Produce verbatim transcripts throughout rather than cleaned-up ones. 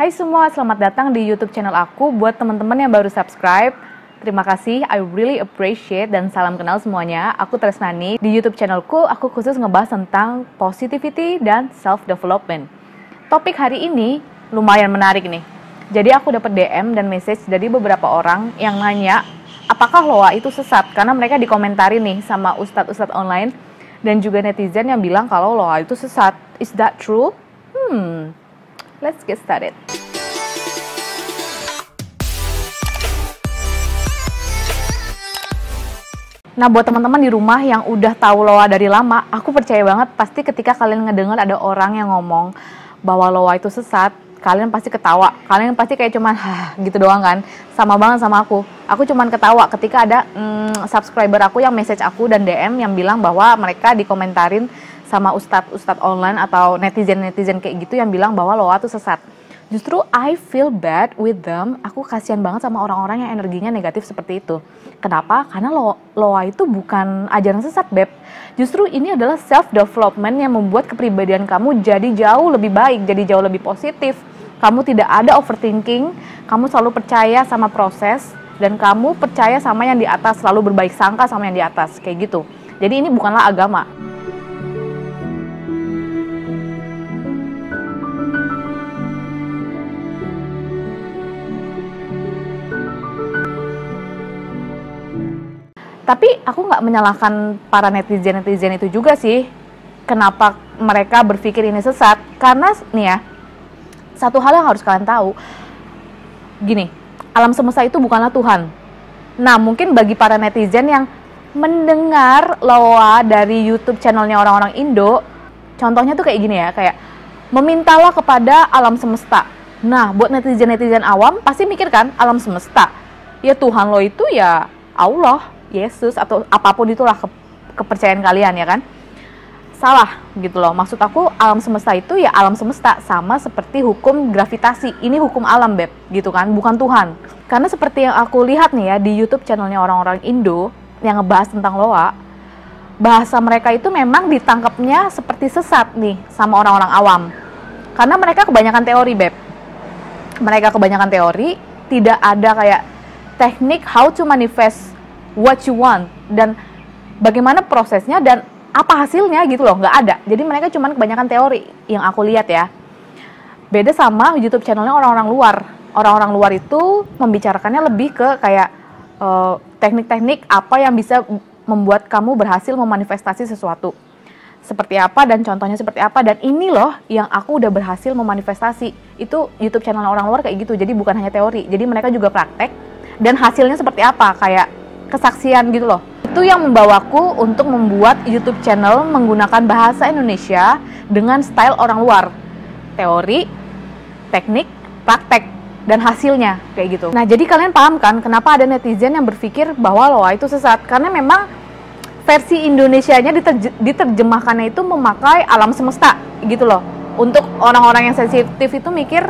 Hai semua, selamat datang di YouTube channel aku. Buat teman-teman yang baru subscribe, terima kasih, I really appreciate, dan salam kenal semuanya. Aku Tresnany. Di YouTube channelku, aku khusus ngebahas tentang positivity dan self-development. Topik hari ini lumayan menarik nih. Jadi aku dapat D M dan message dari beberapa orang yang nanya, apakah L O A itu sesat? Karena mereka dikomentari nih sama ustadz-ustadz online dan juga netizen yang bilang kalau L O A itu sesat. Is that true? Hmm, let's get started. Nah, buat teman-teman di rumah yang udah tahu L O A dari lama, aku percaya banget pasti ketika kalian ngedengar ada orang yang ngomong bahwa L O A itu sesat, kalian pasti ketawa. Kalian pasti kayak cuman hah gitu doang kan? Sama banget sama aku. Aku cuman ketawa ketika ada mm, subscriber aku yang message aku dan D M yang bilang bahwa mereka dikomentarin sama ustadz-ustadz online atau netizen-netizen kayak gitu yang bilang bahwa L O A itu sesat. Justru I feel bad with them, aku kasihan banget sama orang-orang yang energinya negatif seperti itu. Kenapa? Karena L O A itu bukan ajaran sesat, Beb. Justru ini adalah self-development yang membuat kepribadian kamu jadi jauh lebih baik, jadi jauh lebih positif. Kamu tidak ada overthinking, kamu selalu percaya sama proses, dan kamu percaya sama yang di atas, selalu berbaik sangka sama yang di atas, kayak gitu. Jadi ini bukanlah agama. Tapi aku nggak menyalahkan para netizen-netizen itu juga sih. Kenapa mereka berpikir ini sesat? Karena nih ya, satu hal yang harus kalian tahu. Gini, alam semesta itu bukanlah Tuhan. Nah, mungkin bagi para netizen yang mendengar L O A dari YouTube channelnya orang-orang Indo, contohnya tuh kayak gini ya, kayak memintalah kepada alam semesta. Nah, buat netizen-netizen awam pasti mikir kan, alam semesta. Ya Tuhan lo itu ya Allah, Yesus, atau apapun itulah ke, kepercayaan kalian ya kan. Salah gitu loh, maksud aku alam semesta itu ya alam semesta, sama seperti hukum gravitasi, ini hukum alam Beb gitu kan, bukan Tuhan. Karena seperti yang aku lihat nih ya di YouTube channelnya orang-orang Indo yang ngebahas tentang L O A, bahasa mereka itu memang ditangkapnya seperti sesat nih sama orang-orang awam, karena mereka kebanyakan teori Beb. Mereka kebanyakan teori, tidak ada kayak teknik how to manifest what you want, dan bagaimana prosesnya dan apa hasilnya gitu loh, nggak ada. Jadi mereka cuman kebanyakan teori yang aku lihat ya. Beda sama YouTube channelnya orang-orang luar. Orang-orang luar itu membicarakannya lebih ke kayak uh, teknik-teknik apa yang bisa membuat kamu berhasil memanifestasi sesuatu. Seperti apa dan contohnya seperti apa, dan ini loh yang aku udah berhasil memanifestasi. Itu YouTube channel orang luar kayak gitu, jadi bukan hanya teori. Jadi mereka juga praktek dan hasilnya seperti apa, kayak kesaksian gitu loh. Itu yang membawaku untuk membuat YouTube channel menggunakan bahasa Indonesia dengan style orang luar, teori, teknik, praktek, dan hasilnya kayak gitu. Nah, jadi kalian paham kan kenapa ada netizen yang berpikir bahwa L O A itu sesat, karena memang versi Indonesianya diterje- diterjemahkannya itu memakai alam semesta gitu loh. Untuk orang-orang yang sensitif itu mikir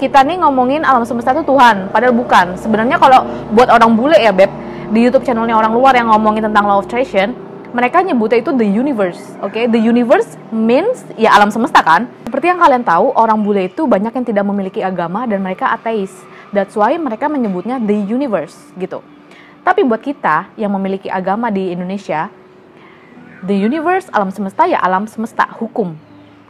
kita nih ngomongin alam semesta itu Tuhan, padahal bukan. Sebenarnya kalau buat orang bule ya Beb, di YouTube channelnya orang luar yang ngomongin tentang law of attraction, mereka nyebutnya itu the universe, oke? Okay? The universe means ya alam semesta kan? Seperti yang kalian tahu, orang bule itu banyak yang tidak memiliki agama dan mereka ateis. That's why mereka menyebutnya the universe, gitu. Tapi buat kita yang memiliki agama di Indonesia, the universe, alam semesta ya alam semesta, hukum,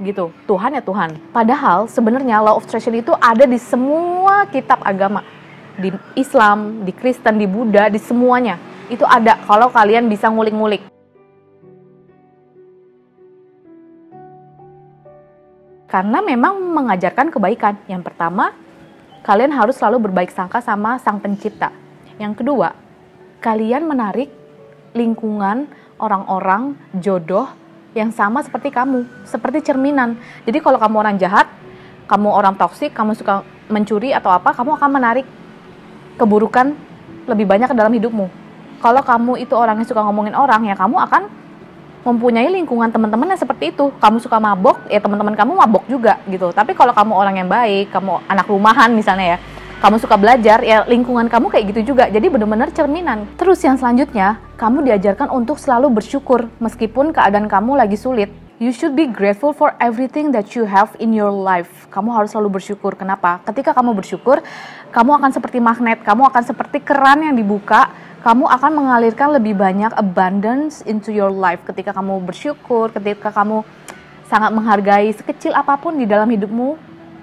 gitu. Tuhan ya Tuhan. Padahal sebenarnya law of attraction itu ada di semua kitab agama. Di Islam, di Kristen, di Buddha, di semuanya. Itu ada kalau kalian bisa ngulik-ngulik. Karena memang mengajarkan kebaikan. Yang pertama, kalian harus selalu berbaik sangka sama Sang Pencipta. Yang kedua, kalian menarik lingkungan, orang-orang, jodoh yang sama seperti kamu, seperti cerminan. Jadi kalau kamu orang jahat, kamu orang toksik, kamu suka mencuri atau apa, kamu akan menarik keburukan lebih banyak ke dalam hidupmu. Kalau kamu itu orang yang suka ngomongin orang, ya kamu akan mempunyai lingkungan teman-teman yang seperti itu. Kamu suka mabok, ya teman-teman kamu mabok juga gitu. Tapi kalau kamu orang yang baik, kamu anak rumahan misalnya ya, kamu suka belajar, ya lingkungan kamu kayak gitu juga. Jadi benar-benar cerminan. Terus yang selanjutnya, kamu diajarkan untuk selalu bersyukur meskipun keadaan kamu lagi sulit. you should be grateful for everything that you have in your life. Kamu harus selalu bersyukur. Kenapa? Ketika kamu bersyukur, kamu akan seperti magnet, kamu akan seperti keran yang dibuka, kamu akan mengalirkan lebih banyak abundance into your life. Ketika kamu bersyukur, ketika kamu sangat menghargai sekecil apapun di dalam hidupmu,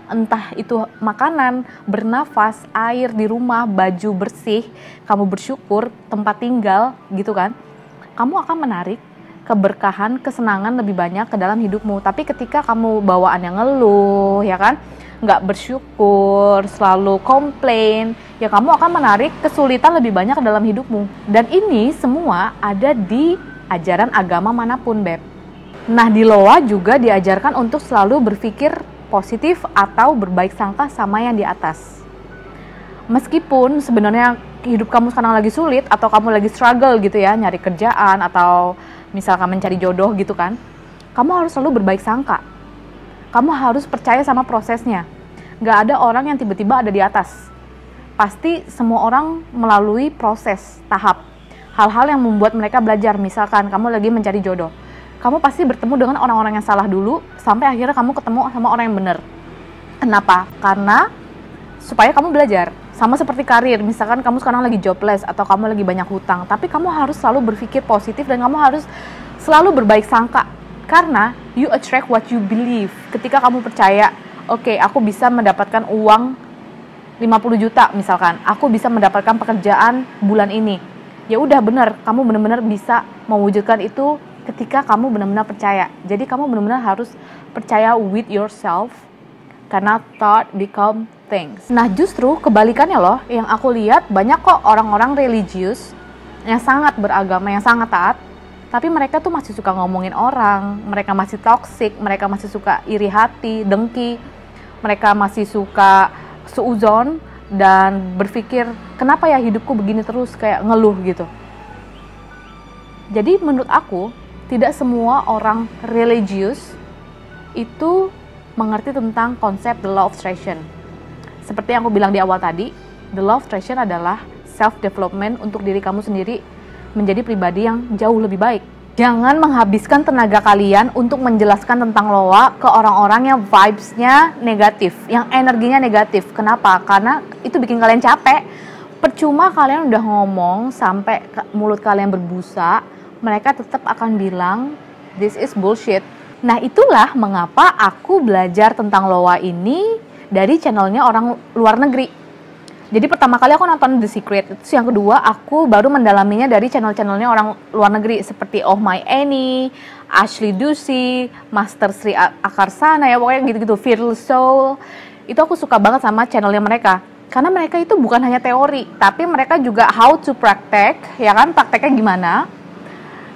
entah itu makanan, bernafas, air di rumah, baju bersih, kamu bersyukur, tempat tinggal, gitu kan, kamu akan menarik keberkahan, kesenangan lebih banyak ke dalam hidupmu. Tapi ketika kamu bawaannya ngeluh, ya kan, nggak bersyukur, selalu komplain, ya kamu akan menarik kesulitan lebih banyak ke dalam hidupmu. Dan ini semua ada di ajaran agama manapun, Beb. Nah, di L O A juga diajarkan untuk selalu berpikir positif atau berbaik sangka sama yang di atas. Meskipun sebenarnya hidup kamu sekarang lagi sulit atau kamu lagi struggle gitu ya, nyari kerjaan atau misalkan mencari jodoh gitu kan, kamu harus selalu berbaik sangka. Kamu harus percaya sama prosesnya. Gak ada orang yang tiba-tiba ada di atas. Pasti semua orang melalui proses, tahap. Hal-hal yang membuat mereka belajar. Misalkan kamu lagi mencari jodoh, kamu pasti bertemu dengan orang-orang yang salah dulu, sampai akhirnya kamu ketemu sama orang yang benar. Kenapa? Karena supaya kamu belajar. Sama seperti karir, misalkan kamu sekarang lagi jobless atau kamu lagi banyak hutang, tapi kamu harus selalu berpikir positif dan kamu harus selalu berbaik sangka. Karena you attract what you believe. Ketika kamu percaya, oke, okay, aku bisa mendapatkan uang lima puluh juta misalkan, aku bisa mendapatkan pekerjaan bulan ini. Ya udah, bener, kamu bener-bener bisa mewujudkan itu. Ketika kamu benar-benar percaya, jadi kamu benar-benar harus percaya with yourself, karena thought become things. Nah, justru kebalikannya loh, yang aku lihat banyak kok orang-orang religius yang sangat beragama, yang sangat taat, tapi mereka tuh masih suka ngomongin orang, mereka masih toksik, mereka masih suka iri hati, dengki, mereka masih suka suuzon dan berpikir kenapa ya hidupku begini terus, kayak ngeluh gitu. Jadi menurut aku, tidak semua orang religius itu mengerti tentang konsep the law of attraction. Seperti yang aku bilang di awal tadi, the law of attraction adalah self-development untuk diri kamu sendiri menjadi pribadi yang jauh lebih baik. Jangan menghabiskan tenaga kalian untuk menjelaskan tentang L O A ke orang-orang yang vibes-nya negatif, yang energinya negatif. Kenapa? Karena itu bikin kalian capek. Percuma kalian udah ngomong sampai mulut kalian berbusa, mereka tetap akan bilang, this is bullshit. Nah, itulah mengapa aku belajar tentang L O A ini dari channelnya orang luar negeri. Jadi pertama kali aku nonton The Secret, terus yang kedua aku baru mendalaminya dari channel-channelnya orang luar negeri seperti Oh My Annie, Ashley Ducey, Master Sri Akarsana, ya pokoknya gitu-gitu, Fearless Soul. Itu aku suka banget sama channelnya mereka. Karena mereka itu bukan hanya teori, tapi mereka juga how to praktek, ya kan, prakteknya gimana.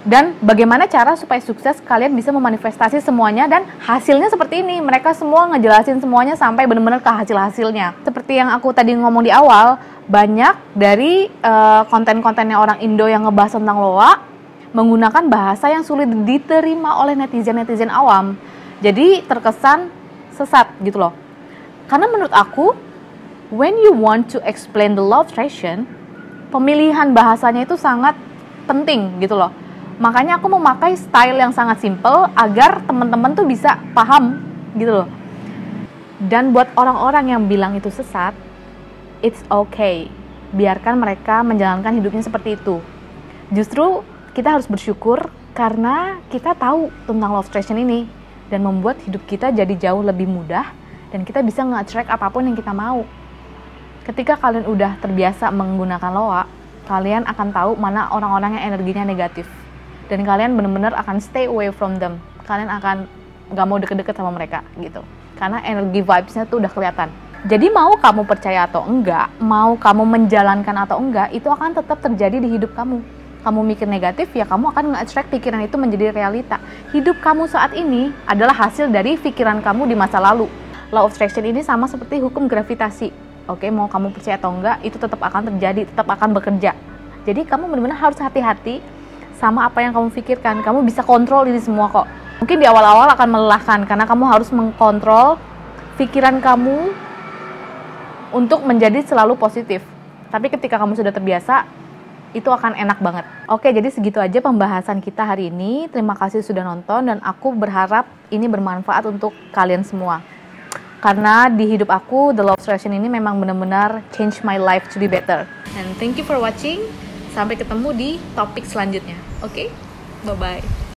Dan bagaimana cara supaya sukses kalian bisa memanifestasi semuanya dan hasilnya seperti ini. Mereka semua ngejelasin semuanya sampai benar-benar ke hasil-hasilnya. Seperti yang aku tadi ngomong di awal, banyak dari uh, konten-kontennya orang Indo yang ngebahas tentang L O A menggunakan bahasa yang sulit diterima oleh netizen-netizen awam. Jadi terkesan sesat gitu loh. Karena menurut aku, when you want to explain the law of attraction, pemilihan bahasanya itu sangat penting gitu loh. Makanya aku memakai style yang sangat simple agar teman-teman tuh bisa paham gitu loh. Dan buat orang-orang yang bilang itu sesat, it's okay. Biarkan mereka menjalankan hidupnya seperti itu. Justru kita harus bersyukur karena kita tahu tentang law of attraction ini dan membuat hidup kita jadi jauh lebih mudah dan kita bisa nge-attract apapun yang kita mau. Ketika kalian udah terbiasa menggunakan L O A, kalian akan tahu mana orang-orang yang energinya negatif. Dan kalian benar-benar akan stay away from them. Kalian akan gak mau deket-deket sama mereka gitu. Karena energi vibes-nya tuh udah kelihatan. Jadi mau kamu percaya atau enggak, mau kamu menjalankan atau enggak, itu akan tetap terjadi di hidup kamu. Kamu mikir negatif, ya kamu akan nge-attract pikiran itu menjadi realita. Hidup kamu saat ini adalah hasil dari pikiran kamu di masa lalu. Law of attraction ini sama seperti hukum gravitasi. Oke, mau kamu percaya atau enggak, itu tetap akan terjadi, tetap akan bekerja. Jadi kamu benar-benar harus hati-hati sama apa yang kamu pikirkan. Kamu bisa kontrol ini semua kok. Mungkin di awal-awal akan melelahkan karena kamu harus mengkontrol pikiran kamu untuk menjadi selalu positif. Tapi ketika kamu sudah terbiasa, itu akan enak banget. Oke, jadi segitu aja pembahasan kita hari ini. Terima kasih sudah nonton, dan aku berharap ini bermanfaat untuk kalian semua. Karena di hidup aku, The Love Session ini memang benar-benar change my life to be better. And thank you for watching. Sampai ketemu di topik selanjutnya. Oke? Okay? Bye-bye.